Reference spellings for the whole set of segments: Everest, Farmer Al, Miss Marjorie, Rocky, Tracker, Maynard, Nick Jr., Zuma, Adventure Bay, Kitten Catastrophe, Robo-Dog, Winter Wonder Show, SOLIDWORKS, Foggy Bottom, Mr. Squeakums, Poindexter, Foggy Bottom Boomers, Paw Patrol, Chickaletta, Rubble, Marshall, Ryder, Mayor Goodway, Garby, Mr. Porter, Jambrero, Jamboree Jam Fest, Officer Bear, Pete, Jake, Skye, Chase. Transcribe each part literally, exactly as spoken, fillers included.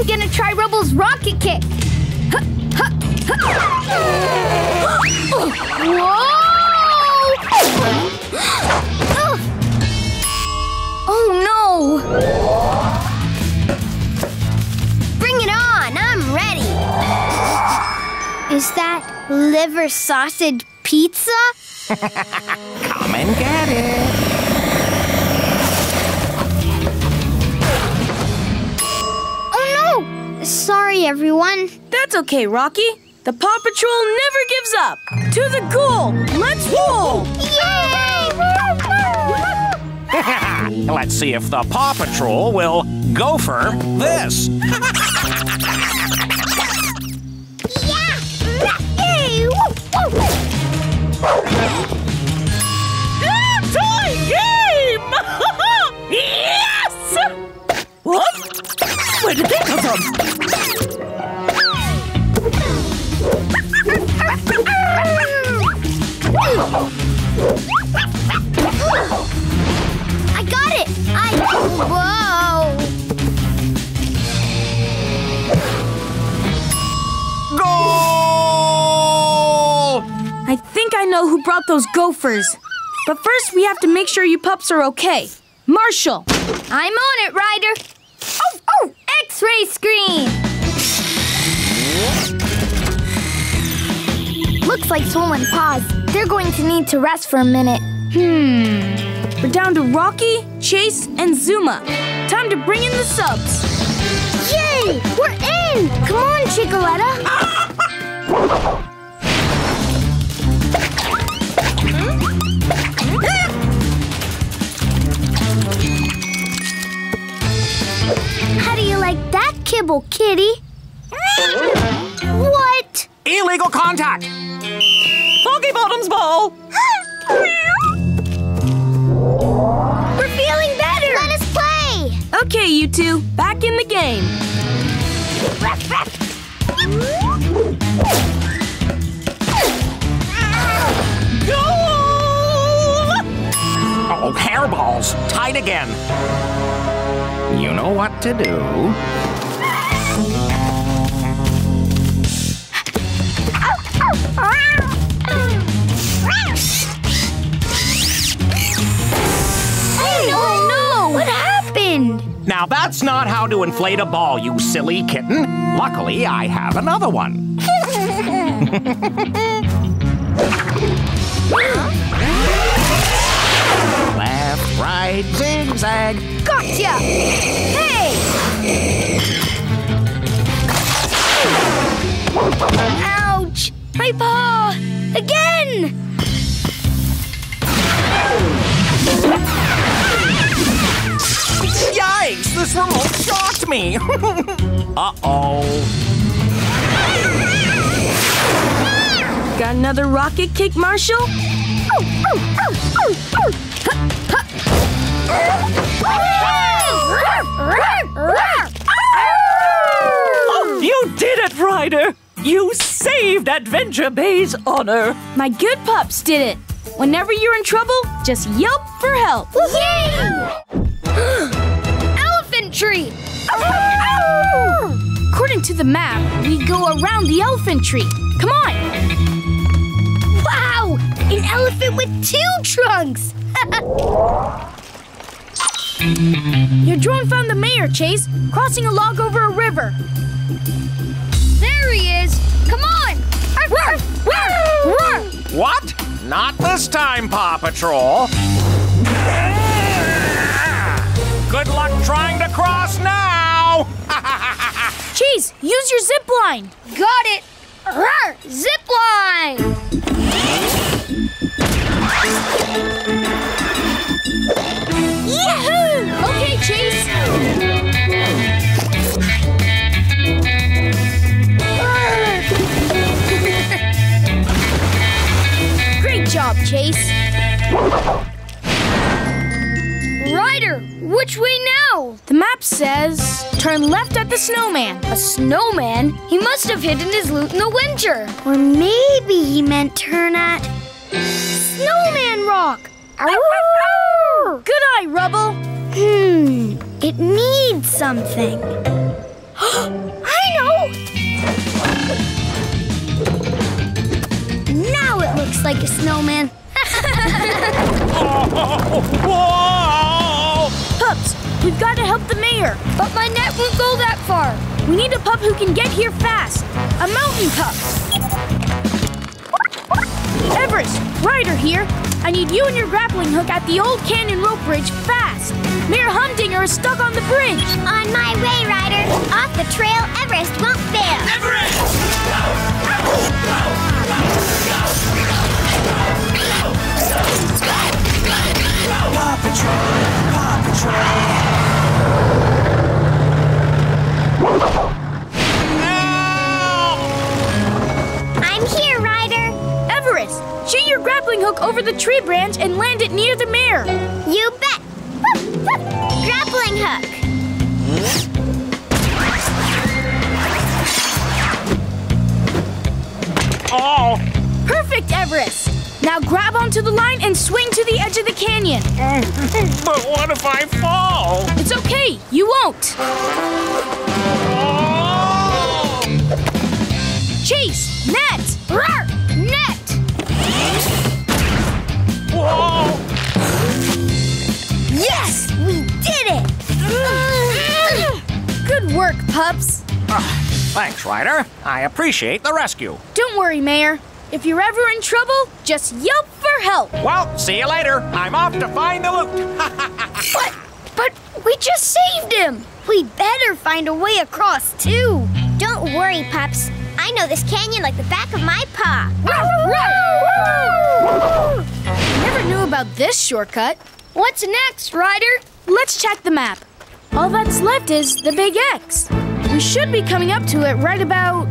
I'm gonna try Rubble's rocket kick. Huh, huh, huh. Whoa! Oh no! Bring it on, I'm ready. Is that liver sausage pizza? Come and get it. Sorry, everyone. That's okay, Rocky. The Paw Patrol never gives up. To the goal! Let's roll! Yay! Let's see if the Paw Patrol will go for this. Tie game! Yes! What? Where did they come from? I got it! I... Whoa! Goal! I think I know who brought those gophers. But first, we have to make sure you pups are okay. Marshall! I'm on it, Ryder! Oh, oh! X-ray screen! Looks like swollen paws. They're going to need to rest for a minute. Hmm. We're down to Rocky, Chase, and Zuma. Time to bring in the subs. Yay! We're in! Come on, Chickaletta. How do you like that kibble, kitty? What? Illegal contact! Foggy Bottom's ball! We're feeling better! Let us play! Okay, you two, back in the game. Goal! Uh-oh, hairballs! Tied again. You know what to do. Oh no, no! What happened? Now that's not how to inflate a ball, you silly kitten. Luckily, I have another one. Left, right, zigzag. Gotcha! Hey! Ouch! My paw! Again! Yikes! This remote shocked me! Uh-oh. Got another rocket kick, Marshall? Oh, oh, oh, oh, oh. Oh, you did it, Ryder! You saved Adventure Bay's honor! My good pups did it! Whenever you're in trouble, just yelp for help! Yay! Elephant tree! According to the map, we go around the elephant tree. Come on! Wow! An elephant with two trunks! Your drone found the mayor, Chase, crossing a log over a river. There he is! Come on! Roar, roar, roar. What? Not this time, Paw Patrol. Good luck trying to cross now! Chase, use your zip line. Got it! Roar, zip line! Yahoo! Okay, Chase. Great job, Chase. Ryder, which way now? The map says turn left at the snowman. A snowman? He must have hidden his loot in the winter. Or maybe he meant turn at Snowman Rock. Good eye, Rubble! Hmm, it needs something. I know! Now it looks like a snowman. Oh, whoa! Pups, we've got to help the mayor. But my net won't go that far. We need a pup who can get here fast. A mountain pup. Everest, Ryder here. I need you and your grappling hook at the old canyon rope bridge fast. Mayor Humdinger is stuck on the bridge. On my way, Ryder. Off the trail, Everest won't fail. Everest! Go! Go! Go! Go! Go! Go! Go! Go! Paw Patrol! Paw Patrol! Help! I'm here, Ryder. Everest! Shoot your grappling hook over the tree branch and land it near the mayor. You bet. Woof, woof. Grappling hook. Oh! Perfect, Everest. Now grab onto the line and swing to the edge of the canyon. But what if I fall? It's okay. You won't. Oh. Chase! Net! Roar! Net! Whoa! Yes! We did it! Good work, pups. Uh, thanks, Ryder. I appreciate the rescue. Don't worry, Mayor. If you're ever in trouble, just yelp for help. Well, see you later. I'm off to find the loot. But, but we just saved him. We'd better find a way across, too. Don't worry, pups. I know this canyon like the back of my paw. Woo! Woo! Woo! Woo! Never knew about this shortcut. What's next, Ryder? Let's check the map. All that's left is the Big X. We should be coming up to it right about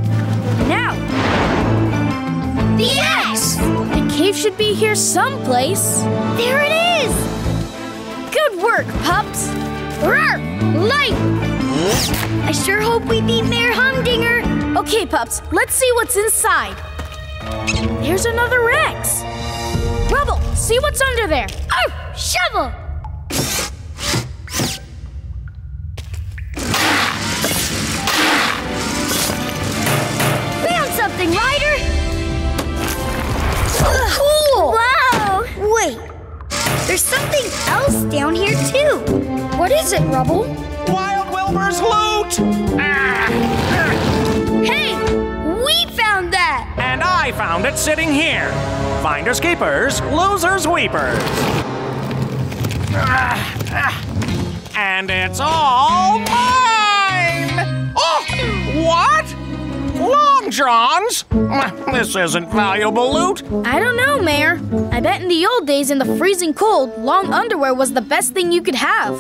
now. The X! The cave should be here someplace. There it is! Good work, pups. Roar! Light! I sure hope we beat Mayor Humdinger. Okay, pups, let's see what's inside. There's another X. Rubble, see what's under there. Oh, shovel! Found something, Ryder! Cool! Wow! Wait, there's something else down here, too. What is it, Rubble? Wild Wilbur's loot! Ah. Hey, we found that! And I found it sitting here. Finders keepers, losers weepers. Ah, ah. And it's all mine! Oh! What? Long Johns? This isn't valuable loot. I don't know, Mayor. I bet in the old days in the freezing cold, long underwear was the best thing you could have.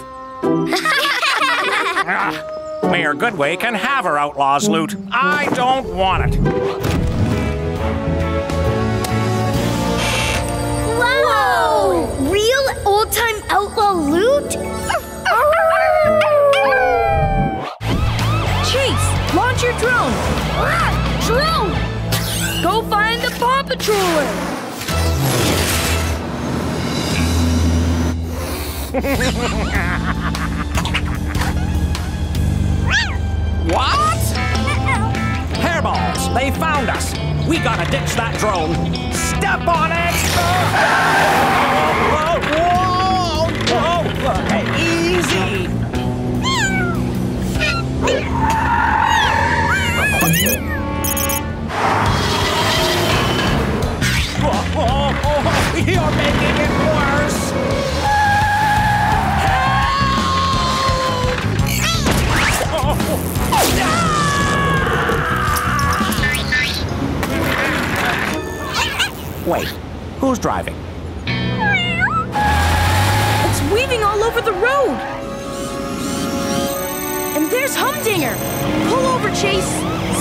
ah, Mayor Goodway can have her outlaw's loot. I don't want it. Whoa! Real old-time outlaw loot? Chase, launch your drone. Drone! Go find the Paw Patroller. What? Uh-oh. Hairballs, they found us. We gotta ditch that drone. Step on it! Whoa! Whoa! Whoa! Hey, easy! Whoa! You're making it worse! Help! Oh! No! Wait, who's driving? It's weaving all over the road! And there's Humdinger! Pull over, Chase!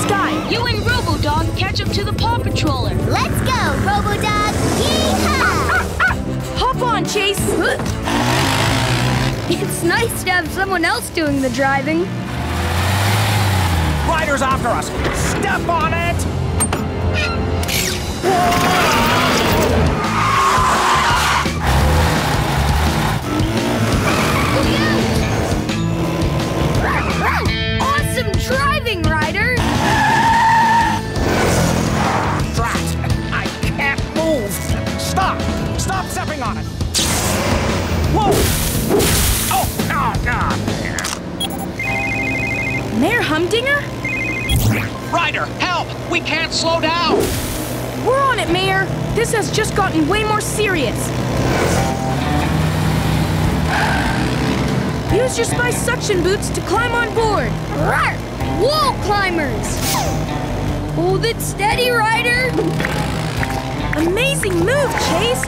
Skye, you and Robo-Dog catch up to the Paw Patroller! Let's go, Robo-Dog! Yee-haw! Ah, ah, ah. Hop on, Chase! It's nice to have someone else doing the driving. Ryder's after us! Step on it! Whoa! Awesome driving! Mayor Humdinger? Ryder, help! We can't slow down! We're on it, Mayor! This has just gotten way more serious! Use your spice suction boots to climb on board! Rawr! Wall climbers! Hold it steady, Ryder! Amazing move, Chase!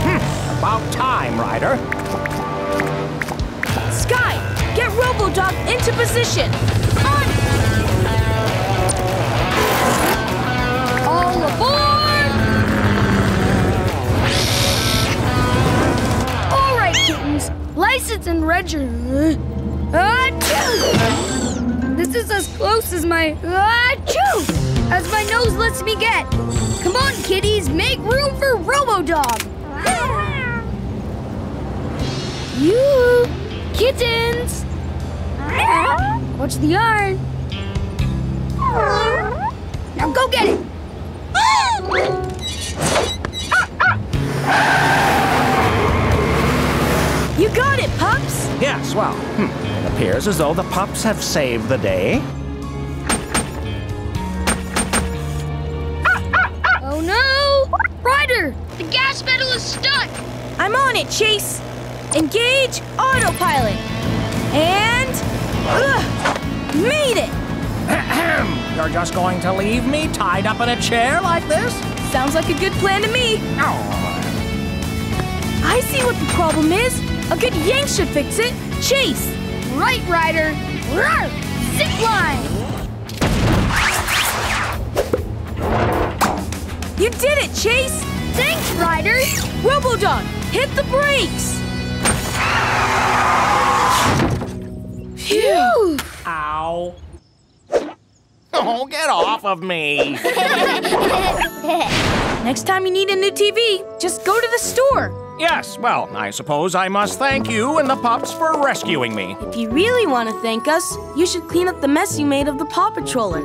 Hmm, about time, Ryder! Skye, get Robo-Dog into position! On! All aboard! All right, kittens. License and register. Achoo! This is as close as my achoo as my nose lets me get. Come on, kitties, make room for Robo-Dog. You kittens, watch the yarn. Now go get it. You got it, pups? Yes, well, hmm. It appears as though the pups have saved the day. Oh no! Ryder, the gas pedal is stuck! I'm on it, Chase. Engage autopilot. And... Ugh, made it! You're just going to leave me tied up in a chair like this? Sounds like a good plan to me. Oh. I see what the problem is. A good yank should fix it. Chase! Right, Ryder. Roar! Zip line! You did it, Chase! Thanks, Ryder! Robo-Dog, hit the brakes! Phew! Ow! Oh, get off of me! Next time you need a new T V, just go to the store. Yes, well, I suppose I must thank you and the pups for rescuing me. If you really want to thank us, you should clean up the mess you made of the Paw Patroller.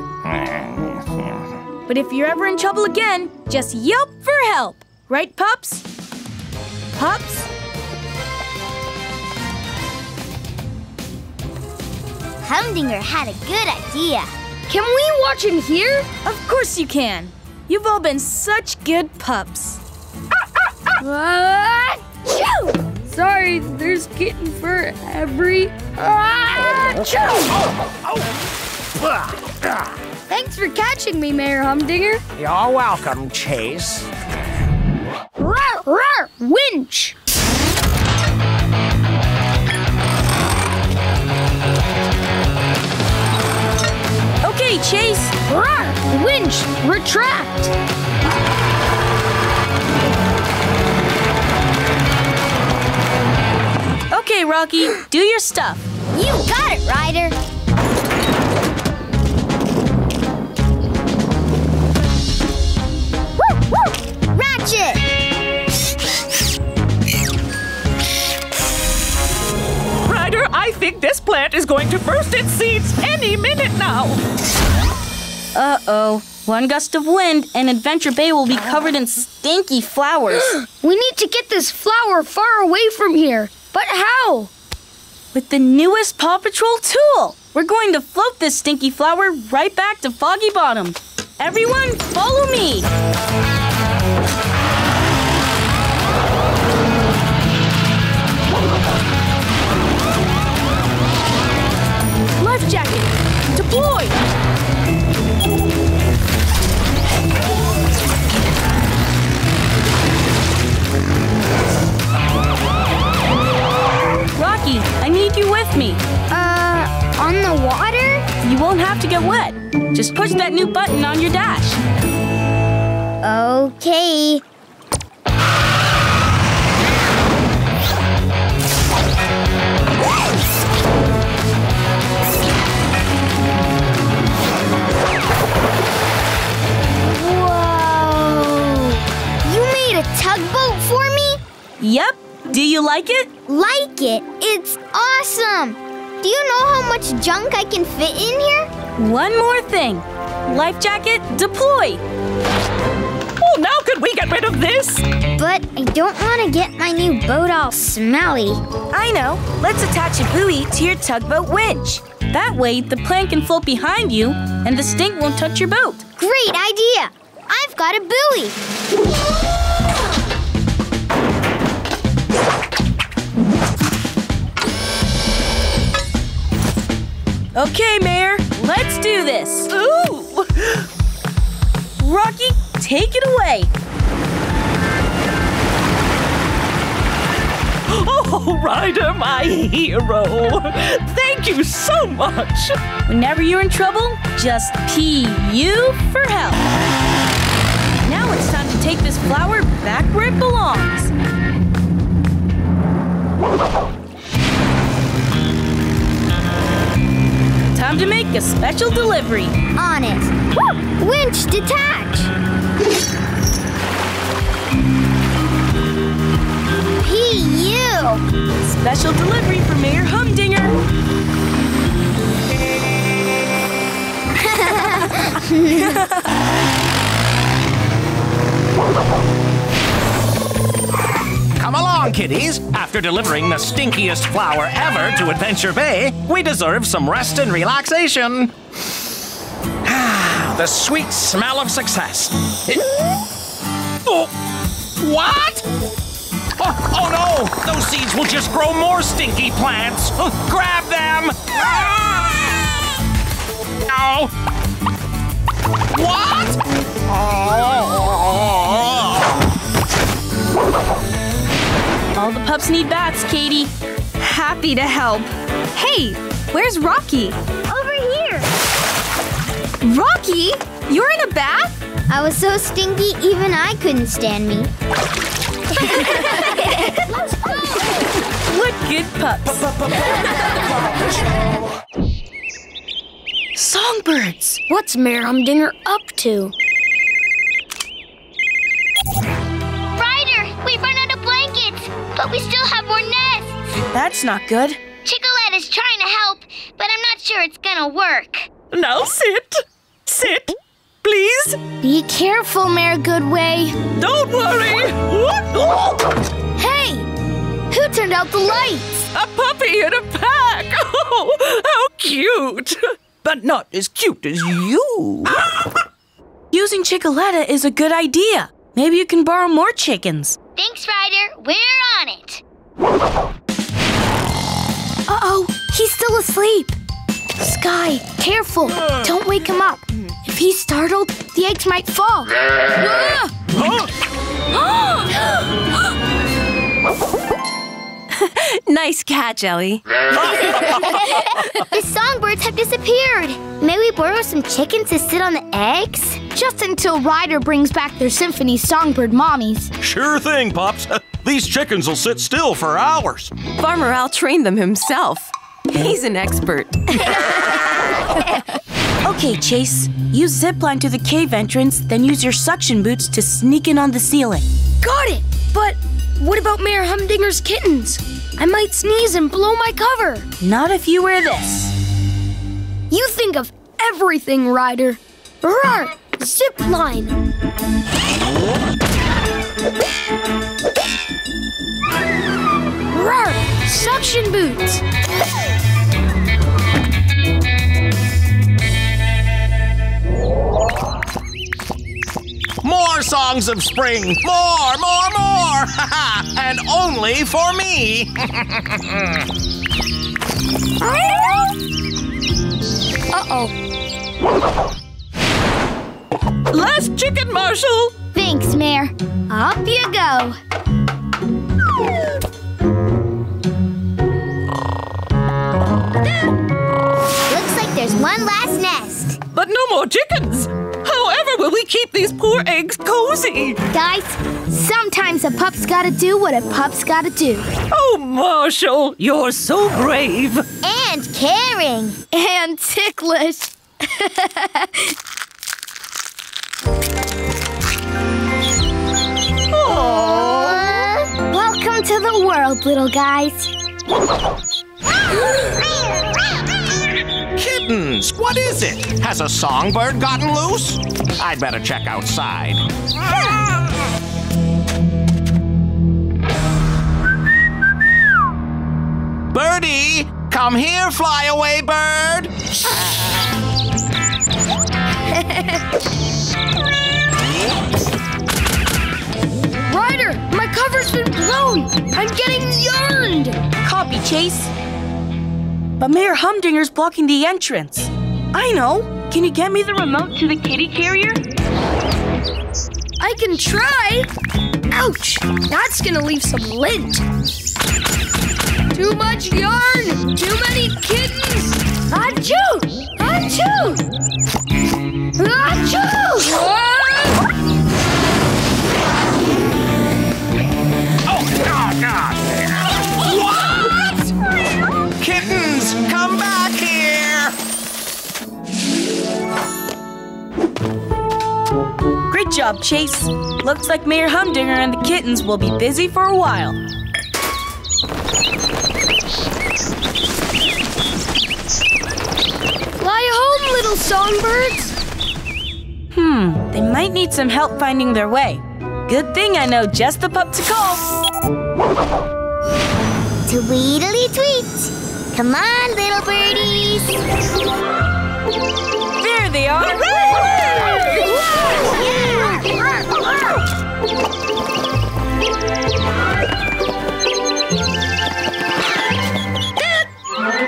But if you're ever in trouble again, just yelp for help. Right, pups? Pups? Humdinger had a good idea. Can we watch in here? Of course you can. You've all been such good pups. Ah, ah, ah. Uh, Sorry, there's kitten for every... Ah, oh, oh. Ah, ah. Thanks for catching me, Mayor Humdinger. You're welcome, Chase. Rawr, rawr, winch! Chase, roar, winch, retract. Okay, Rocky, do your stuff. You got it, Ryder. Woo, woo, ratchet. Ryder, I think this plant is going to burst its seeds any minute now. Uh-oh. One gust of wind and Adventure Bay will be covered in stinky flowers. We need to get this flower far away from here. But how? With the newest Paw Patrol tool. We're going to float this stinky flower right back to Foggy Bottom. Everyone, follow me. Life jacket. Deploy. Rocky, I need you with me. Uh, on the water? You won't have to get wet. Just push that new button on your dash. Okay. Whoa! You made a tugboat for me? Yep. Do you like it? Like it? It's awesome! Do you know how much junk I can fit in here? One more thing. Life jacket, deploy! Oh, now could we get rid of this? But I don't want to get my new boat all smelly. I know. Let's attach a buoy to your tugboat winch. That way, the plank can float behind you, and the stink won't touch your boat. Great idea! I've got a buoy! Okay, Mayor, let's do this! Ooh! Rocky, take it away! Oh, Ryder, my hero! Thank you so much! Whenever you're in trouble, just P U for help! Now it's time to take this flower back where it belongs! Time to make a special delivery! On it! Woo! Winch, detach! P U Special delivery for Mayor Humdinger. Come along, kiddies. After delivering the stinkiest flower ever to Adventure Bay, we deserve some rest and relaxation. The sweet smell of success. It... Oh, what? Oh, oh no! Those seeds will just grow more stinky plants! Oh, grab them! Ah! No! What? Oh. All the pups need baths, Katie. Happy to help. Hey, where's Rocky? Over here! Rocky? You're in a bath? I was so stinky, even I couldn't stand me. What good pups. Songbirds! What's Mayor Humdinger up to? Ryder, we've run out of blankets, but we still have more nests. That's not good. Chickaletta is trying to help, but I'm not sure it's gonna work. Now sit. Sit. Please? Be careful, Mayor Goodway. Don't worry! Hey! Who turned out the lights? A puppy in a pack! Oh, how cute! But not as cute as you. Using Chickaletta is a good idea. Maybe you can borrow more chickens. Thanks, Ryder. We're on it. Uh-oh, he's still asleep. Skye, careful. Don't wake him up. If he's startled, the eggs might fall. Nice catch, Ellie. The songbirds have disappeared. May we borrow some chickens to sit on the eggs? Just until Ryder brings back their symphony songbird mommies. Sure thing, Pops. These chickens will sit still for hours. Farmer Al trained them himself. He's an expert. Okay, Chase. Use zipline to the cave entrance, then use your suction boots to sneak in on the ceiling. Got it! But what about Mayor Humdinger's kittens? I might sneeze and blow my cover. Not if you wear this. You think of everything, Ryder. Roar! Zipline! Roar! Suction boots! More songs of spring! More, more, more! And only for me! Uh-oh. Last chicken, Marshall! Thanks, Mayor. Up you go. Looks like there's one last nest. But no more chickens! However will we keep these poor eggs cozy? Guys, sometimes a pup's gotta do what a pup's gotta do. Oh, Marshall, you're so brave. And caring. And ticklish. Aww. Welcome to the world, little guys. Kid kittens. What is it? Has a songbird gotten loose? I'd better check outside. Birdie, come here, flyaway bird. Ryder, my cover's been blown. I'm getting yarned. Copy, Chase. But Mayor Humdinger's blocking the entrance. I know. Can you get me the remote to the kitty carrier? I can try. Ouch! That's gonna leave some lint. Too much yarn! Too many kittens! Achoo! Achoo! Achoo! Oh, God, God! What? Kittens, come back here! Great job, Chase. Looks like Mayor Humdinger and the kittens will be busy for a while. Fly home, little songbirds. Hmm, they might need some help finding their way. Good thing I know just the pup to call. Tweedly tweet. Come on, little birdies! There they are!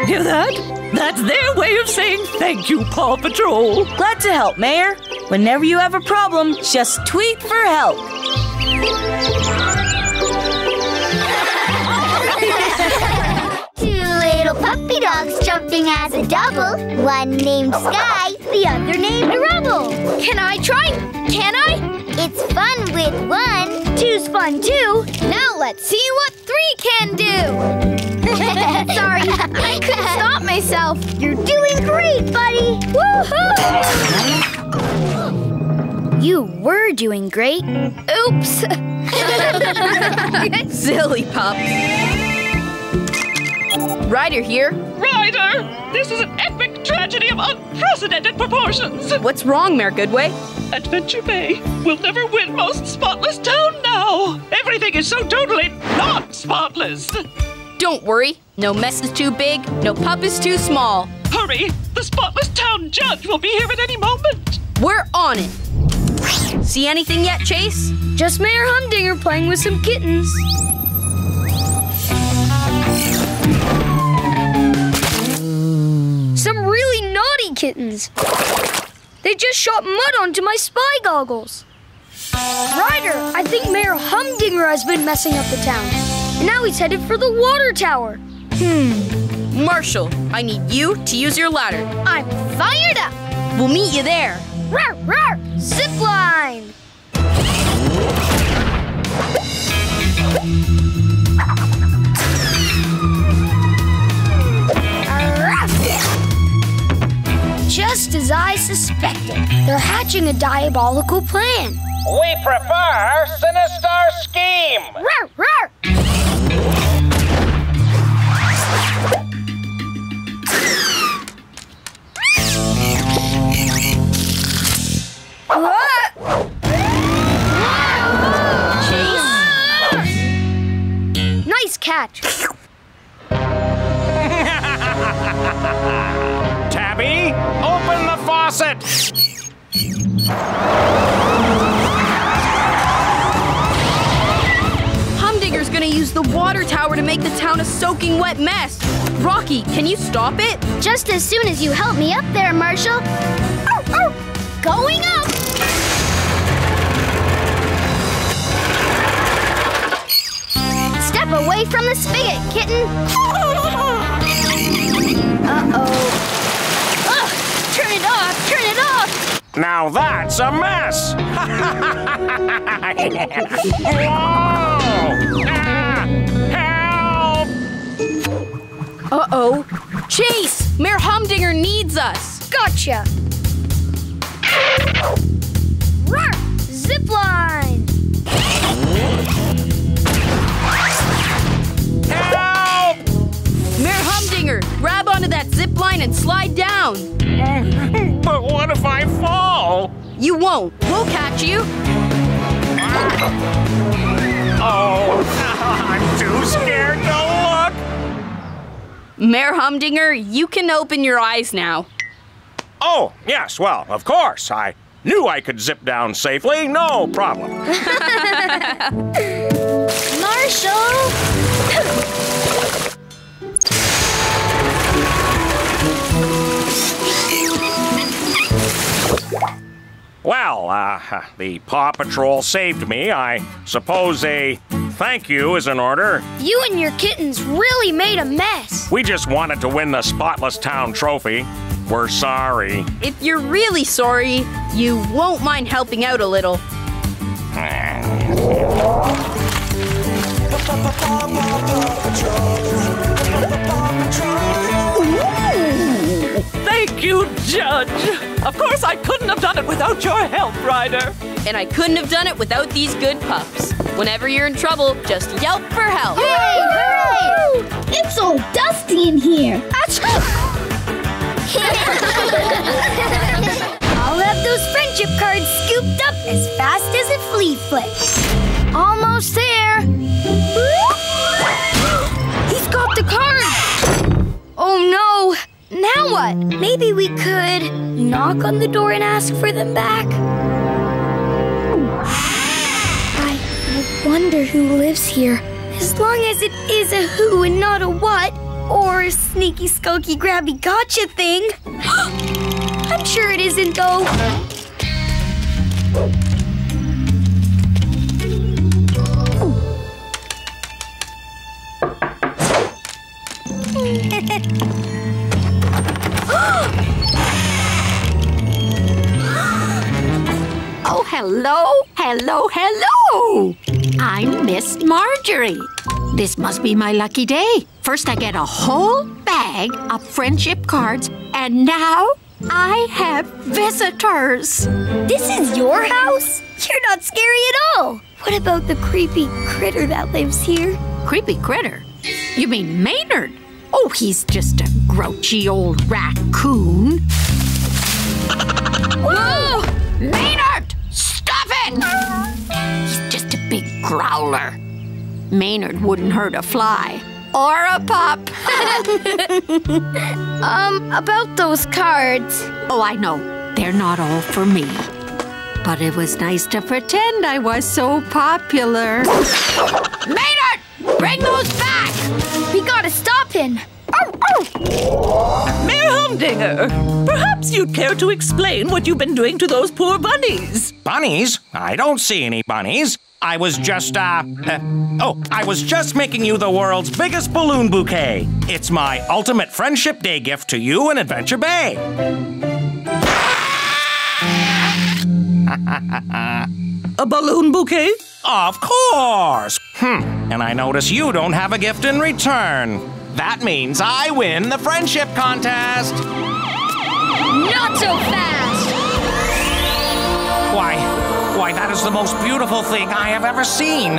Hear that? That's their way of saying thank you, Paw Patrol. Glad to help, Mayor. Whenever you have a problem, just tweet for help. Puppy dogs jumping as a double. One named Skye, the other named Rubble. Can I try? Can I? It's fun with one. Two's fun too. Now let's see what three can do. Sorry, I couldn't stop myself. You're doing great, buddy. Woohoo! You were doing great. Oops. Silly pup. Ryder here. Ryder! This is an epic tragedy of unprecedented proportions. What's wrong, Mayor Goodway? Adventure Bay will never win most spotless town now. Everything is so totally not spotless. Don't worry. No mess is too big. No pup is too small. Hurry! The spotless town judge will be here at any moment. We're on it. See anything yet, Chase? Just Mayor Humdinger playing with some kittens. Some really naughty kittens. They just shot mud onto my spy goggles. Ryder, I think Mayor Humdinger has been messing up the town. And now he's headed for the water tower. Hmm. Marshall, I need you to use your ladder. I'm fired up. We'll meet you there. Rawr, rawr, zipline. Just as I suspected, they're hatching a diabolical plan. We prefer our sinister scheme. Roar, roar. Chase. Nice catch. Tabby, open the faucet! Humdinger's gonna use the water tower to make the town a soaking wet mess. Rocky, can you stop it? Just as soon as you help me up there, Marshall. Oh, oh, going up! Step away from the spigot, kitten. Uh-oh. Turn it off! Turn it off! Now that's a mess! Whoa! Ah, help! Uh-oh. Chase! Mayor Humdinger needs us! Gotcha! Roar! Zipline! Help! Mayor Humdinger, grab onto that zipline in and slide down. But what if I fall? You won't. We'll catch you. Oh, I'm too scared to look. Mayor Humdinger, you can open your eyes now. Oh, yes, well, of course. I knew I could zip down safely, no problem. Marshall! Well, uh, the Paw Patrol saved me. I suppose a thank you is in order. You and your kittens really made a mess. We just wanted to win the Spotless Town Trophy. We're sorry. If you're really sorry, you won't mind helping out a little. Ooh. Thank you, Judge. Of course, I couldn't have done it without your help, Ryder. And I couldn't have done it without these good pups. Whenever you're in trouble, just yelp for help. Hey, hey! It's all dusty in here. Achoo! I'll have those friendship cards scooped up as fast as a flea flips. Almost there. He's got the card. Oh no, now what? Maybe we could knock on the door and ask for them back. I, I wonder who lives here. As long as it is a who and not a what. Or a sneaky, skulky, grabby, gotcha thing. I'm sure it isn't, though. Oh, hello, hello, hello. I'm Miss Marjorie. This must be my lucky day. First I get a whole bag of friendship cards, and now I have visitors. This is your house? You're not scary at all. What about the creepy critter that lives here? Creepy critter? You mean Maynard? Oh, he's just a grouchy old raccoon. Whoa! Maynard! Stop it! He's just a big growler. Maynard wouldn't hurt a fly. Or a pup. um, about those cards. Oh, I know. They're not all for me. But it was nice to pretend I was so popular. Maynard! Bring those back! We gotta stop him. Oh, oh. Mayor Humdinger, perhaps you'd care to explain what you've been doing to those poor bunnies. Bunnies? I don't see any bunnies. I was just, uh, uh, oh, I was just making you the world's biggest balloon bouquet. It's my ultimate friendship day gift to you and Adventure Bay. A balloon bouquet? Of course. Hmm, and I notice you don't have a gift in return. That means I win the friendship contest. Not so fast. Why? Why, that is the most beautiful thing I have ever seen.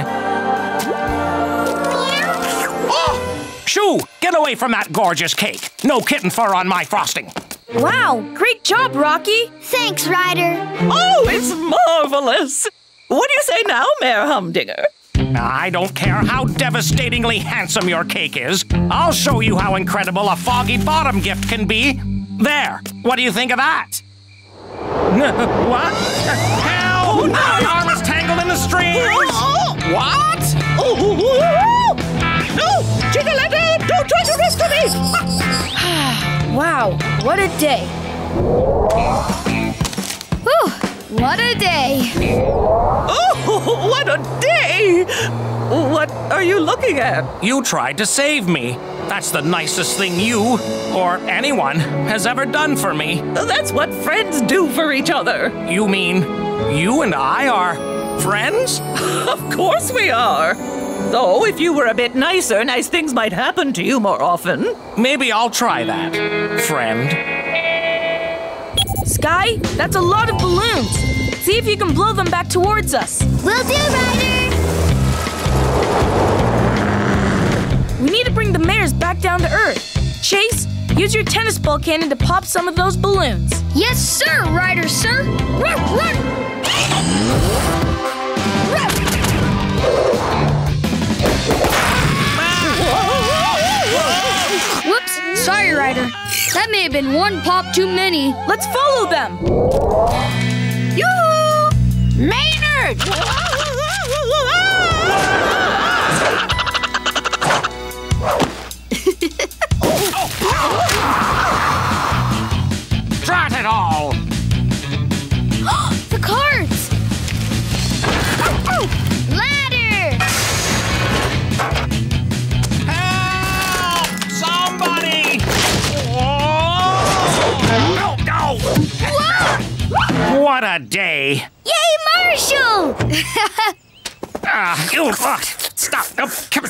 Oh! Shoo! Get away from that gorgeous cake. No kitten fur on my frosting. Wow, great job, Rocky. Thanks, Ryder. Oh, it's marvelous. What do you say now, Mayor Humdinger? I don't care how devastatingly handsome your cake is. I'll show you how incredible a Foggy Bottom gift can be. There, what do you think of that? What? Oh, no. My arm is tangled in the strings! Oh, oh. What? Oh, oh, oh, oh. No! Chickaletta, don't try to rescue me! Wow, what a day. Whew, what a day. Oh, what a day! What are you looking at? You tried to save me. That's the nicest thing you, or anyone, has ever done for me. That's what friends do for each other. You mean... you and I are friends? Of course we are. Though, if you were a bit nicer, nice things might happen to you more often. Maybe I'll try that, friend. Skye, that's a lot of balloons. See if you can blow them back towards us. Will do, Ryder! We need to bring the mayors back down to Earth. Chase, Use your tennis ball cannon to pop some of those balloons. Yes, sir, Ryder, sir. Run, run. Run. Whoops, sorry, Ryder. That may have been one pop too many. Let's follow them. Yoo-hoo! Maynard! Drat it all! The cards! Oh, oh. Ladder! Help! Somebody! Oh. Oh, no. Whoa. What a day! Yay, Marshall! Ah, uh, you fucked! Stop! Nope. Stop!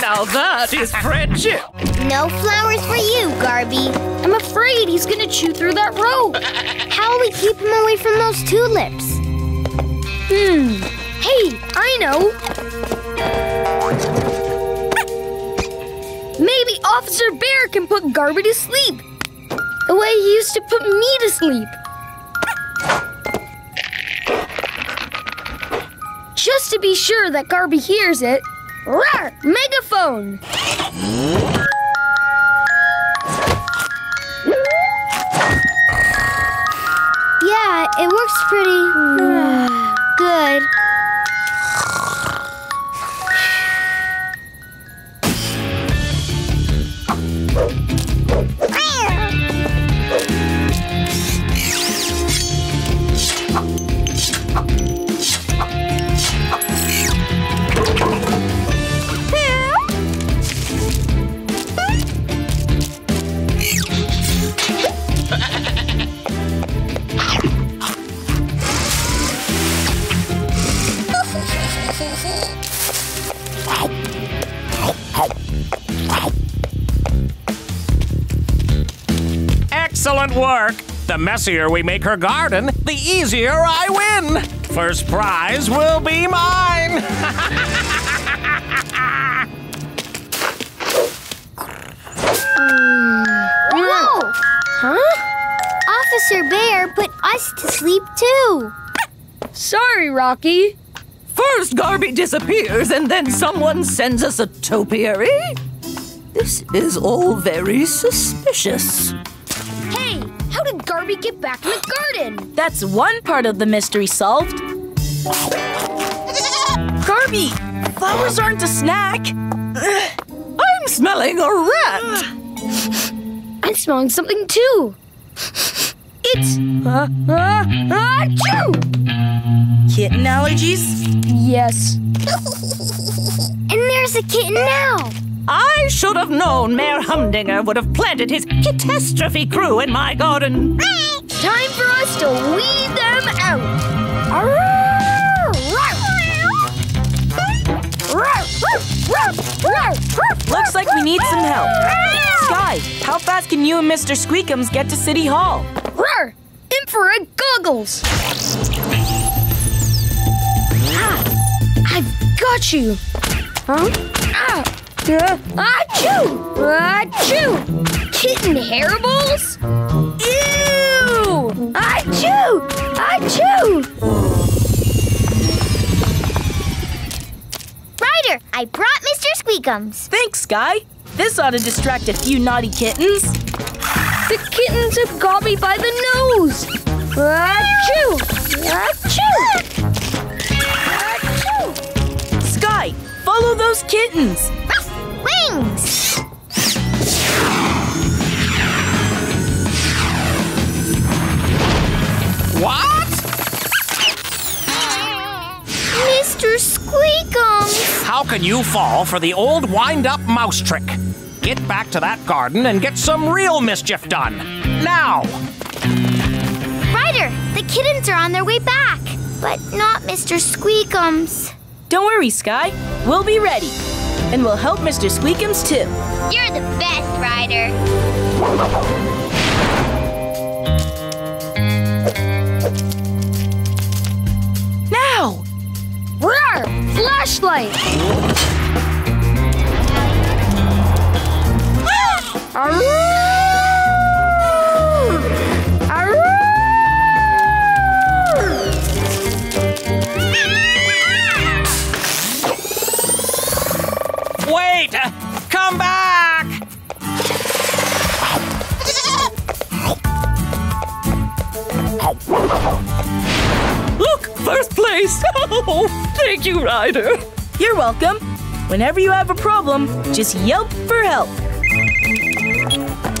Now that is friendship. No flowers for you, Garby. I'm afraid he's gonna chew through that rope. How will we keep him away from those tulips? Hmm. Hey, I know. Maybe Officer Bear can put Garby to sleep the way he used to put me to sleep. Just to be sure that Garby hears it. Rawr! Megaphone! Yeah, it works pretty good. Excellent work. The messier we make her garden, the easier I win. First prize will be mine. Whoa! Huh? Officer Bear put us to sleep too. Sorry, Rocky. First, Garby disappears, and then someone sends us a topiary? This is all very suspicious. Hey, how did Garby get back in the garden? That's one part of the mystery solved. Garby, flowers aren't a snack. I'm smelling a rat. I'm smelling something too. It's... Uh, uh, achoo! Kitten allergies? Yes. And there's a kitten now. I should have known Mayor Humdinger would have planted his catastrophe crew in my garden. Time for us to weed them out. Looks like we need some help. Skye, how fast can you and Mister Squeakums get to City Hall? Roar! Infrared goggles! Ah, I've got you! Huh? Ah! Uh, achoo! Achoo! Kitten hairballs? Ew! Achoo! Achoo! Ryder, I brought Mister Squeakums. Thanks, Skye. This ought to distract a few naughty kittens. The kittens have got me by the nose! Achoo! Achoo! Achoo! Skye, follow those kittens! Wings! What? Mister Squeakums! How can you fall for the old wind-up mouse trick? Get back to that garden and get some real mischief done. Now! Ryder, the kittens are on their way back, but not Mister Squeakums. Don't worry, Skye. We'll be ready. And we'll help Mister Squeakums, too. You're the best, Ryder. Now! Roar! Flashlight! Look, first place! Oh, thank you, Ryder. You're welcome. Whenever you have a problem, just yelp for help.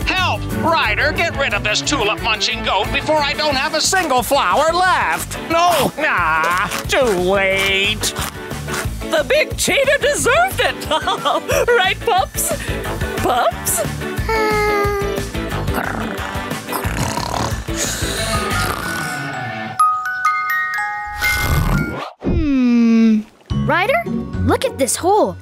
Help! Ryder, get rid of this tulip-munching goat before I don't have a single flower left. No! Nah, too late. The big cheater deserved it. Right, pups? Pups? Hmm. Ryder, look at this hole.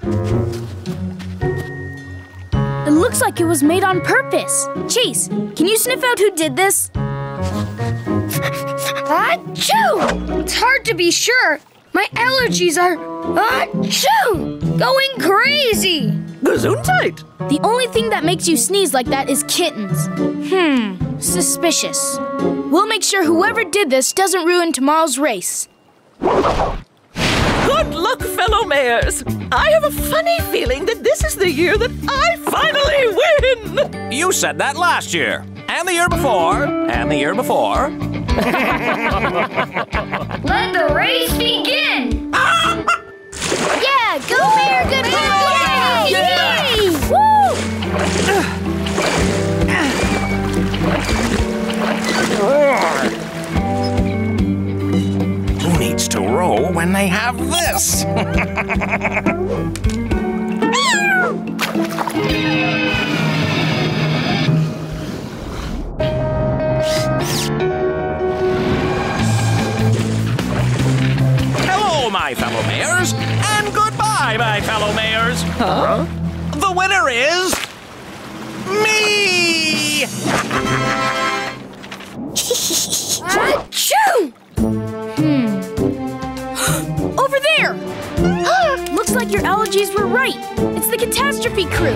It looks like it was made on purpose. Chase, can you sniff out who did this? Achoo! It's hard to be sure. My allergies are, achoo, going crazy. Gesundheit. The only thing that makes you sneeze like that is kittens. Hmm, suspicious. We'll make sure whoever did this doesn't ruin tomorrow's race. Good luck, fellow mayors. I have a funny feeling that this is the year that I finally win. You said that last year, and the year before, and the year before. Let the race begin! Yeah, go Mayor Goodway! Yay! Woo! Who needs to row when they have this? My fellow mayors, and goodbye, my fellow mayors. Huh? The winner is me. Achoo! Hmm. Over there. Looks like your allergies were right. It's the catastrophe crew.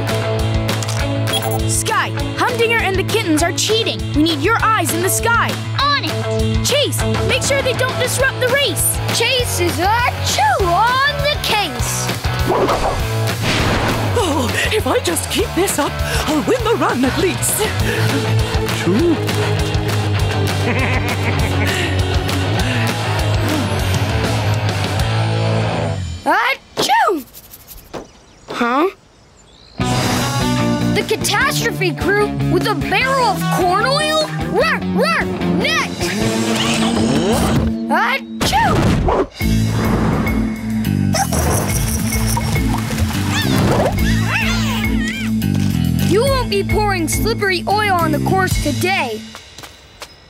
Skye, Humdinger, and the kittens are cheating. We need your eyes in the sky. Chase, make sure they don't disrupt the race. Chase is achoo on the case. Oh, if I just keep this up, I'll win the run at least. True. Achoo! Huh? The catastrophe crew with a barrel of corn oil? Roar, roar, next! Achoo! You won't be pouring slippery oil on the course today.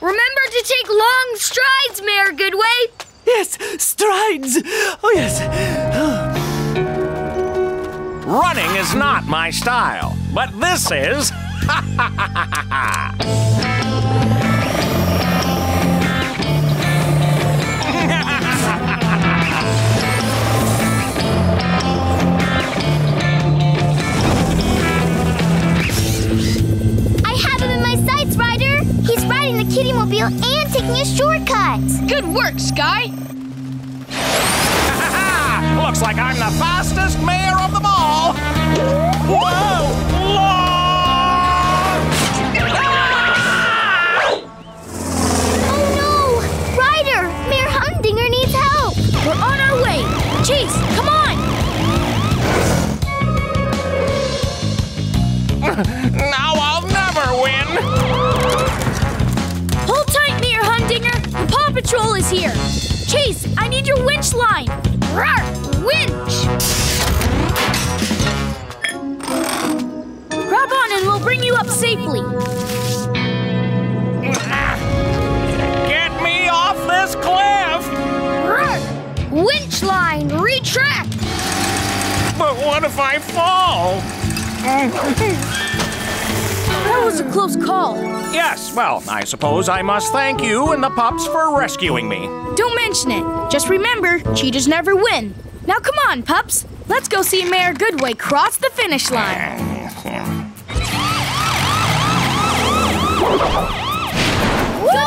Remember to take long strides, Mayor Goodway. Yes, strides. Oh, yes. Running is not my style. But this is, ha ha ha ha ha ha. I have him in my sights, Ryder. He's riding the kitty-mobile and taking a shortcut. Good work, Skye. Ha ha ha! Looks like I'm the fastest mayor of them all. Whoa! We're on our way! Chase, come on! Now I'll never win! Hold tight, Mayor Humdinger! The Paw Patrol is here! Chase, I need your winch line! Roar! Winch! Grab on and we'll bring you up safely! Get me off this cliff! Roar! Winch line, retract! But what if I fall? That was a close call. Yes, well, I suppose I must thank you and the pups for rescuing me. Don't mention it. Just remember, cheaters never win. Now come on, pups. Let's go see Mayor Goodway cross the finish line. Woo!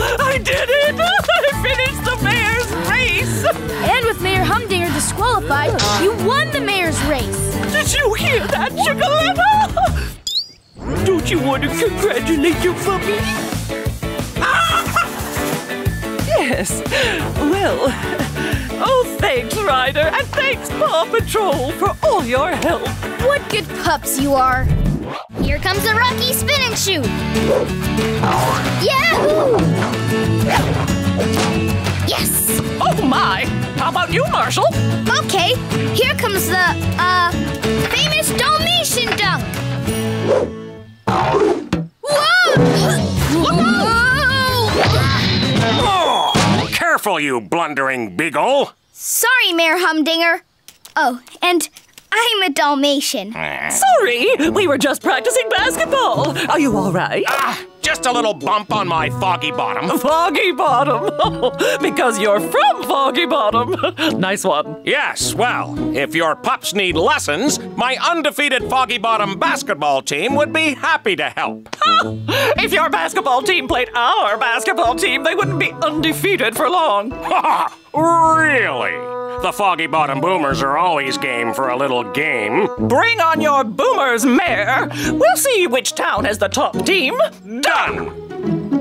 I did it! I finished the mayor's race! And with Mayor Humdinger, disqualified, you won the mayor's race! Did you hear that, Chickaletta? Don't you want to congratulate your puppy? Yes. Well, oh, thanks, Ryder, and thanks, Paw Patrol, for all your help. What good pups you are. Here comes the Rocky spin and shoot. Yahoo! Yes! Oh, my! How about you, Marshall? Okay, here comes the, uh, famous Dalmatian dunk. Whoa! Whoa! Careful, you blundering beagle! Sorry, Mayor Humdinger. Oh, and I'm a Dalmatian. Sorry, we were just practicing basketball. Are you all right? Ah, just a little bump on my Foggy Bottom. Foggy Bottom? Because you're from Foggy Bottom. Nice one. Yes, well, if your pups need lessons, my undefeated Foggy Bottom basketball team would be happy to help. If your basketball team played our basketball team, they wouldn't be undefeated for long. Really? The Foggy Bottom Boomers are always game for a little game. Bring on your Boomers, Mayor. We'll see which town has the top team. Done.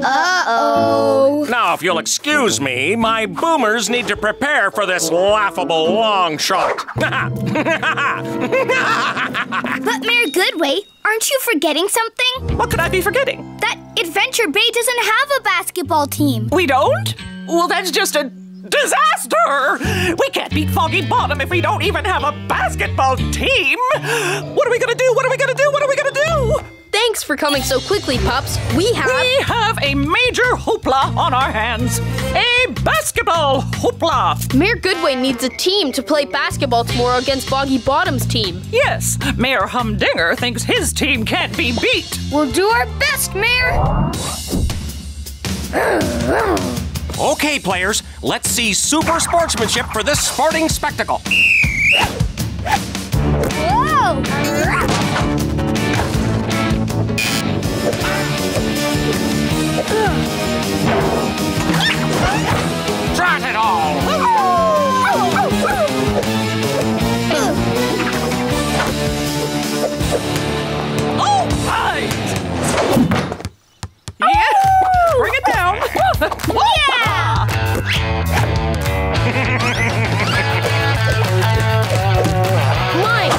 Uh-oh. Now, if you'll excuse me, my Boomers need to prepare for this laughable long shot. But, Mayor Goodway, aren't you forgetting something? What could I be forgetting? That Adventure Bay doesn't have a basketball team. We don't? Well, that's just a... disaster! We can't beat Foggy Bottom if we don't even have a basketball team! What are we gonna do? What are we gonna do? What are we gonna do? Thanks for coming so quickly, Pups. We have... We have a major hoopla on our hands. A basketball hoopla! Mayor Goodway needs a team to play basketball tomorrow against Foggy Bottom's team. Yes, Mayor Humdinger thinks his team can't be beat. We'll do our best, Mayor! Okay, players, let's see super sportsmanship for this sporting spectacle. Whoa! Drat it all! All right! Yeah! Bring it down! Yeah! Mine!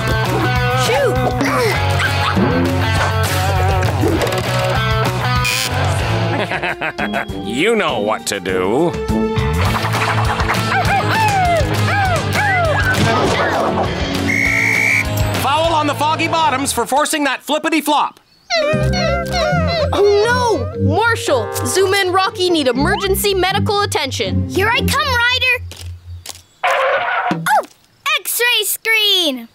Shoot! You know what to do. Foul on the Foggy Bottoms for forcing that flippity flop. Oh no! Marshall, Zuma and Rocky need emergency medical attention. Here I come, Ryder. Oh! X-ray screen!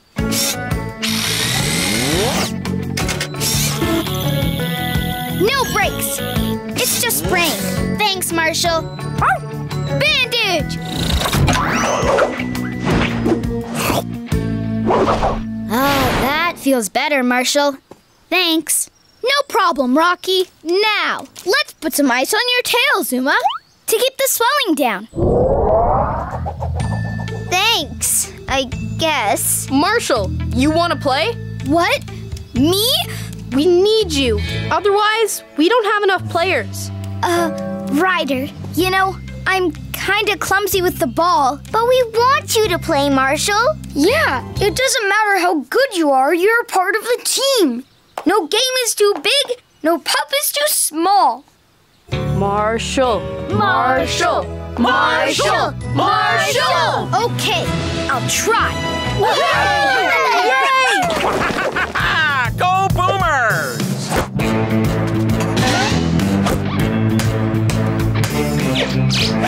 No breaks. It's just sprained. Thanks, Marshall. Bandage! Oh, that feels better, Marshall. Thanks. No problem, Rocky. Now, let's put some ice on your tail, Zuma, to keep the swelling down. Thanks, I guess. Marshall, you want to play? What? Me? We need you. Otherwise, we don't have enough players. Uh, Ryder, you know, I'm kind of clumsy with the ball. But we want you to play, Marshall. Yeah, it doesn't matter how good you are, you're a part of the team. No game is too big, no pup is too small. Marshall, Marshall, Marshall, Marshall! Okay, I'll try. Yay! Go Boomers!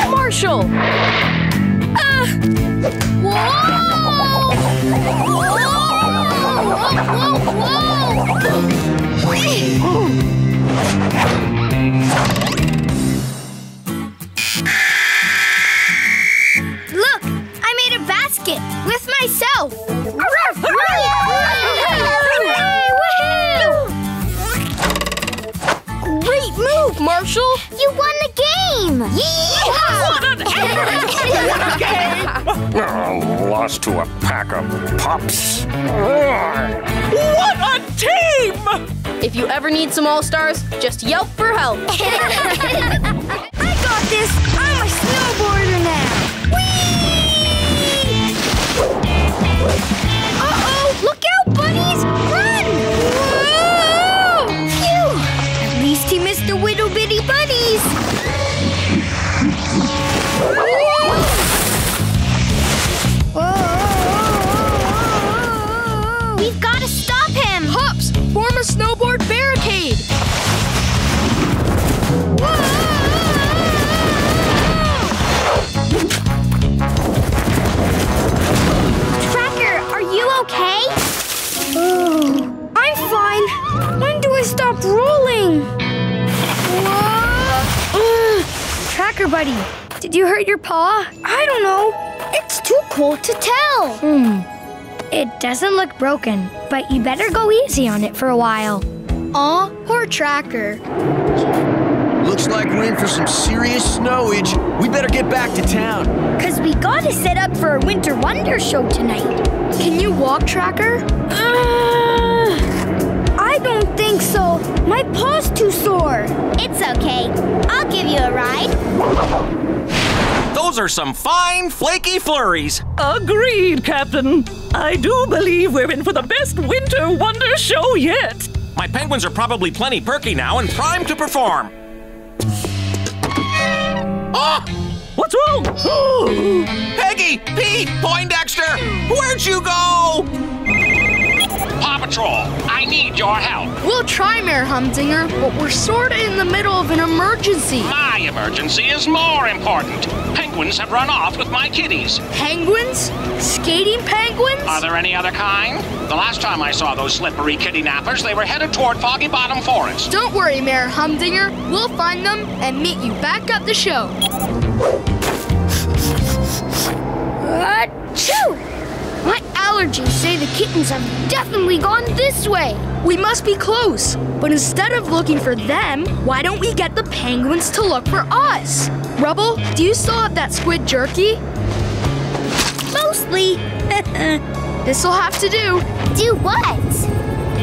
Marshall! Uh, whoa! Whoa! Whoa, whoa, whoa. Look, I made a basket with myself. Great move, Marshall. You won the game. game! Yeehaw! What an Everest! What a game! Oh, lost to a pack of pups. What a team! If you ever need some all-stars, just yelp for help. I got this! I'm a snowboarder now! Whee! Uh-oh! Look out, bunnies! Run! Whoa! Phew! At least he missed the whittle bitty bunnies! Whoa! Whoa! We've got to stop him! Pups, form a snowboard barricade! Whoa! Tracker, are you okay? Oh, I'm fine. When do I stop rolling? Whoa! Ugh. Tracker buddy, did you hurt your paw? I don't know. It's too cold to tell. Hmm. It doesn't look broken, but you better go easy on it for a while. Aw, poor Tracker. Looks like we're in for some serious snowage. We better get back to town. Cause we gotta set up for a Winter Wonder Show tonight. Can you walk, Tracker? Uh, I don't think so. My paw's too sore. It's okay. I'll give you a ride. Those are some fine, flaky flurries. Agreed, Captain. I do believe we're in for the best Winter Wonder Show yet. My penguins are probably plenty perky now and primed to perform. Oh! What's wrong? Peggy! Pete! Poindexter! Where'd you go? Paw Patrol, I need your help. We'll try, Mayor Humdinger, but we're sorta in the middle of an emergency. My emergency is more important. Penguins have run off with my kitties. Penguins? Skating penguins? Are there any other kind? The last time I saw those slippery kitty-nappers, they were headed toward Foggy Bottom Forest. Don't worry, Mayor Humdinger. We'll find them and meet you back at the show. Achoo! My allergies say the kittens have definitely gone this way. We must be close, but instead of looking for them, why don't we get the penguins to look for us? Rubble, do you still have that squid jerky? Mostly. This'll have to do. Do what?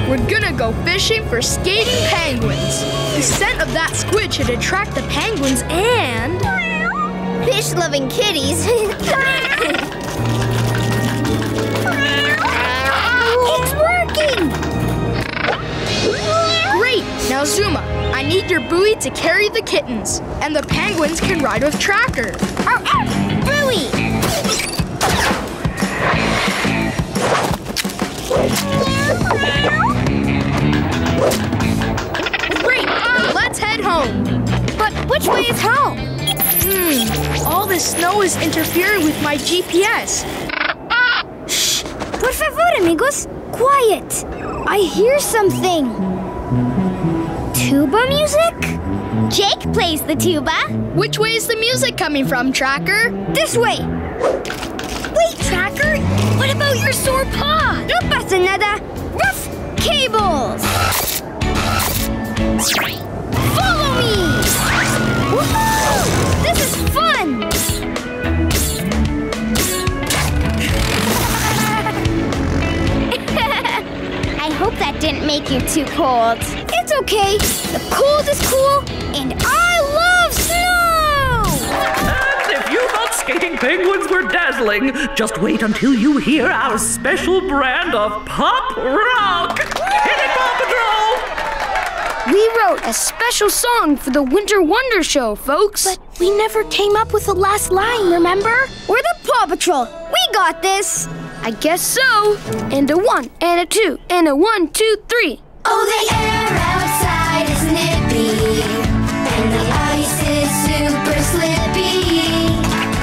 We're gonna go fishing for skating penguins. The scent of that squid should attract the penguins and... fish-loving kitties. It's working! Great! Now, Zuma, I need your buoy to carry the kittens, and the penguins can ride with Tracker. Our buoy! Great! Let's head home. But which way is home? Hmm, all this snow is interfering with my G P S. Por favor, amigos, quiet. I hear something. Tuba music? Jake plays the tuba. Which way is the music coming from, Tracker? This way. Wait, Tracker, what about your sore paw? No pasa nada. Rough cables. Follow me. Woohoo! This is fun. I hope that didn't make you too cold. It's okay. The cold is cool, and I love snow! And if you thought skating penguins were dazzling, just wait until you hear our special brand of pop rock! Hit it, Paw Patrol! We wrote a special song for the Winter Wonder Show, folks. But we never came up with the last line, remember? We're the Paw Patrol. We got this! I guess so. And a one, and a two, and a one, two, three. Oh, the air outside is nippy, and the ice is super slippy.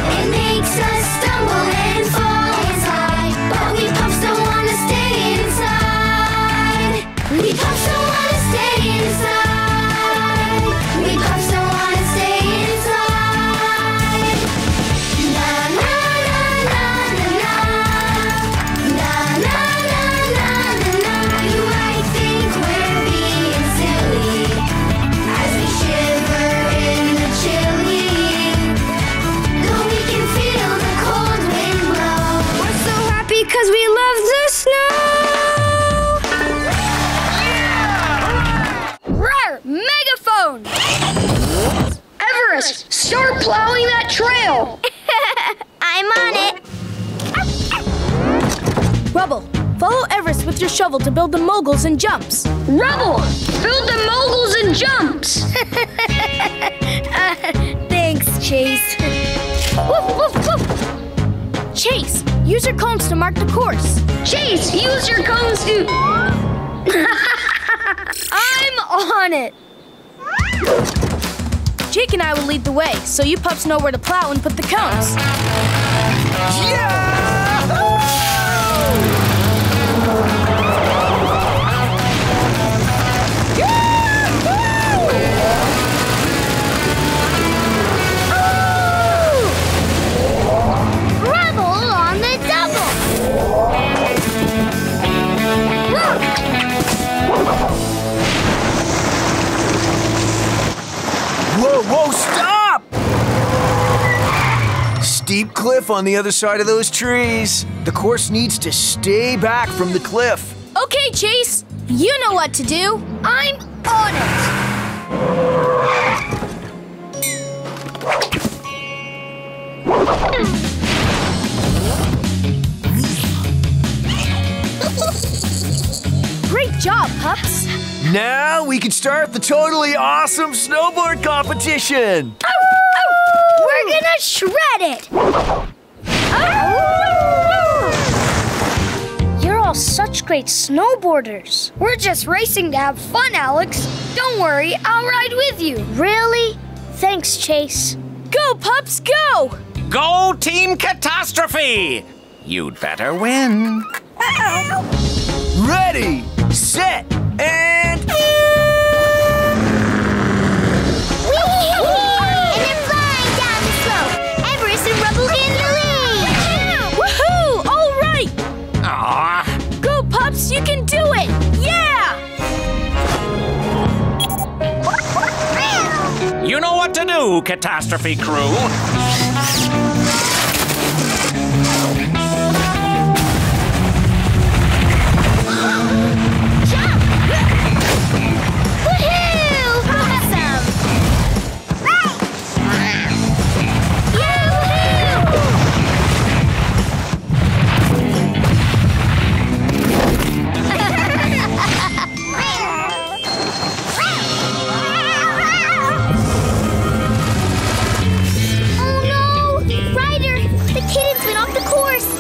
It makes us stumble and fall and slide, but we pups don't want to stay inside. We pups don't want to stay inside. We pups don't want to stay inside. Na, na. Na, na, na, na, na, you might think we're being because we love the snow! Yeah! Roar! Megaphone! Everest, start plowing that trail! I'm on it! Rubble, follow Everest with your shovel to build the moguls and jumps. Rubble, build the moguls and jumps! uh, thanks, Chase. Woof, woof, woof. Chase, use your cones to mark the course. Chase, use your cones to... I'm on it! Jake and I will lead the way, so you pups know where to plow and put the cones. Yeah! Yahoo! Oh! Rubble on the double! Look! Whoa, whoa, stop! Steep cliff on the other side of those trees. The course needs to stay back from the cliff. Okay, Chase, you know what to do. I'm on it. Great job, pups. Now we can start the totally awesome snowboard competition! Oh, oh, we're gonna shred it! Oh. You're all such great snowboarders. We're just racing to have fun, Alex. Don't worry, I'll ride with you. Really? Thanks, Chase. Go, pups, go! Go, Team Catastrophe! You'd better win. Uh-oh. Ready, set, and... You can do it! Yeah! You know what to do, Catastrophe Crew. Jump! Woohoo! Awesome! Right! Yahoo!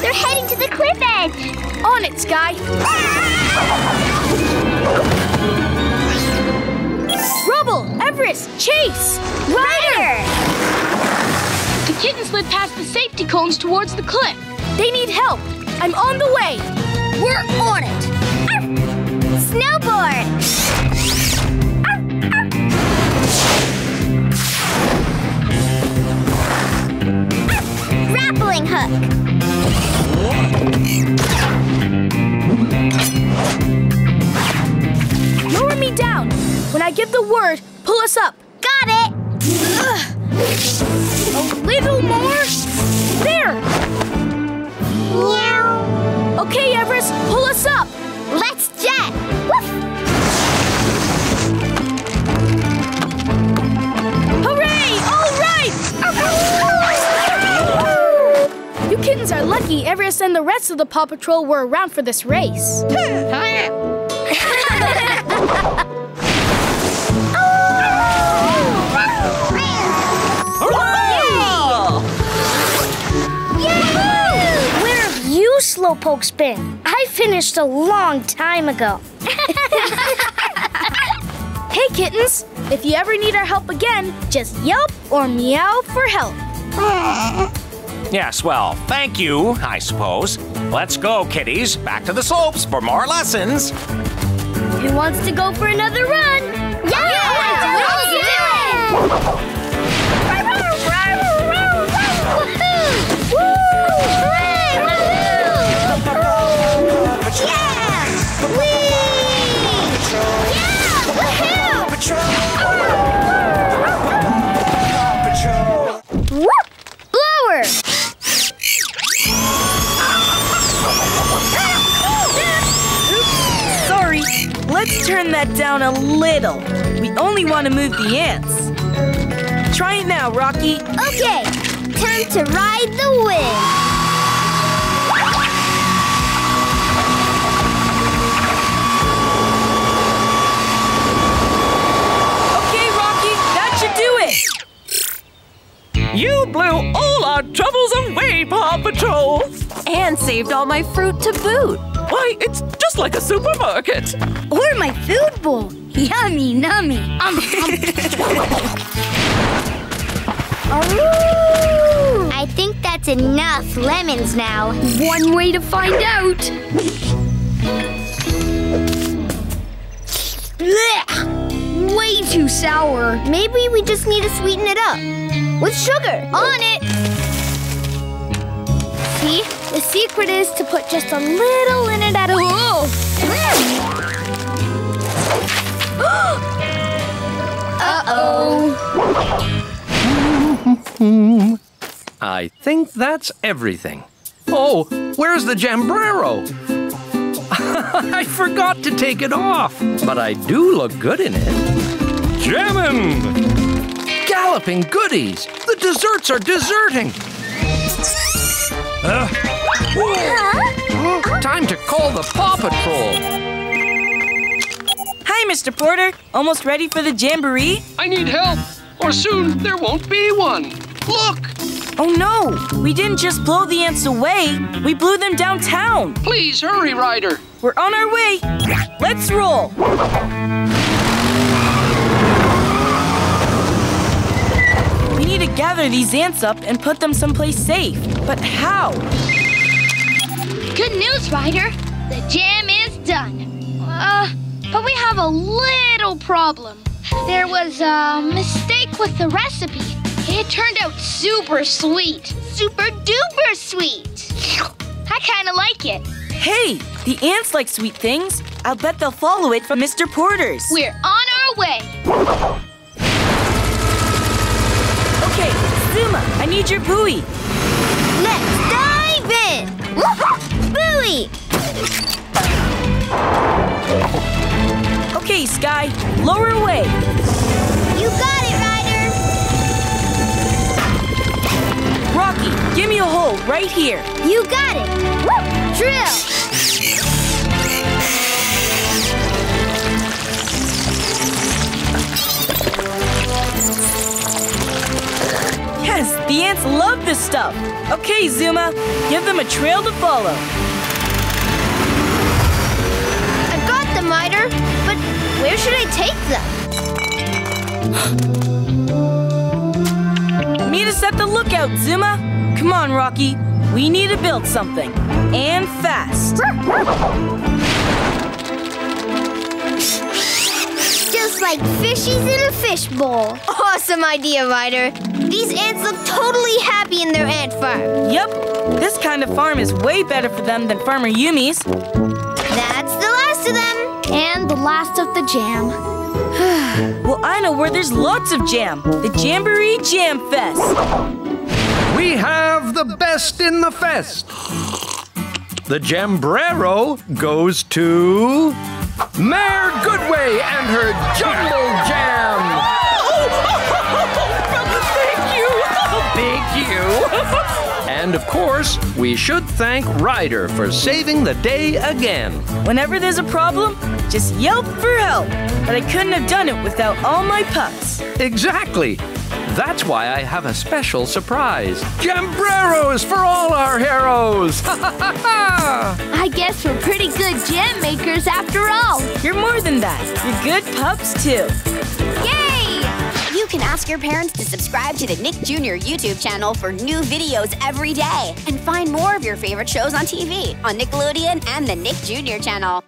They're heading to the cliff edge. On it, Skye. Ah! Rubble, Everest, Chase, Ryder. The kitten slid past the safety cones towards the cliff. They need help. I'm on the way. We're on it. Arf! Snowboard. Arf, arf. Arf. Grappling hook. Lower me down. When I give the word, pull us up. Got it! Ugh. A little more. There! Meow. Okay, Everest, pull us up. Let's jet! Woof. Hooray! All right! Oh, oh, oh. You kittens are lucky Everest and the rest of the Paw Patrol were around for this race. Where have you slowpokes been? I finished a long time ago. Hey kittens, if you ever need our help again, just yelp or meow for help. Yes, well, thank you, I suppose. Let's go, kitties. Back to the slopes for more lessons. Who wants to go for another run? Yeah! yeah let's do it! Woohoo! Woo! Hooray! Yeah! Whee! Yeah! Woohoo! Blower! turn that down a little. We only want to move the ants. Try it now, Rocky. Okay, time to ride the wind. Okay, Rocky, that should do it. You blew all our troubles away, Paw Patrol. And saved all my fruit to boot. Why, it's just like a supermarket. Or my food bowl. Yummy, nummy. Um, um. I think that's enough lemons now. One way to find out. Blech. Way too sour. Maybe we just need to sweeten it up. With sugar on it. See? The secret is to put just a little in it at a... Whoa! Uh-oh. I think that's everything. Oh, where's the Jambrero? I forgot to take it off, but I do look good in it. Jammin'! Galloping goodies! The desserts are deserting! Uh, huh? Time to call the Paw Patrol. Hi, Mister Porter. Almost ready for the jamboree? I need help, or soon there won't be one. Look! Oh, no. We didn't just blow the ants away. We blew them downtown. Please hurry, Ryder. We're on our way. Let's roll. We need to gather these ants up and put them someplace safe. But how? Good news, Ryder. The jam is done. Uh, but we have a little problem. There was a mistake with the recipe. It turned out super sweet. Super duper sweet. I kind of like it. Hey, the ants like sweet things. I'll bet they'll follow it from Mister Porter's. We're on our way. Okay, Zuma, I need your buoy. Let's dive in! Buoy! Okay, Skye, lower away. You got it, Ryder! Rocky, give me a hold right here. You got it! Woo! Drill! Yes, the ants love this stuff. Okay, Zuma, give them a trail to follow. I've got them, Ryder, but where should I take them? Meet us at the lookout, Zuma. Come on, Rocky. We need to build something, and fast. Just like fishies in a fishbowl. Awesome idea, Ryder. These ants look totally happy in their ant farm. Yep. This kind of farm is way better for them than Farmer Yumi's. That's the last of them. And the last of the jam. Well, I know where there's lots of jam. The Jamboree Jam Fest. We have the best in the fest. The Jambrero goes to... Mayor Goodway and her Jumbo Jam. And of course, we should thank Ryder for saving the day again. Whenever there's a problem, just yelp for help. But I couldn't have done it without all my pups. Exactly. That's why I have a special surprise. Jambreros for all our heroes! I guess we're pretty good jam makers after all. You're more than that. You're good pups, too. Yay! You can ask your parents to subscribe to the Nick Junior YouTube channel for new videos every day. And find more of your favorite shows on T V on Nickelodeon and the Nick Junior channel.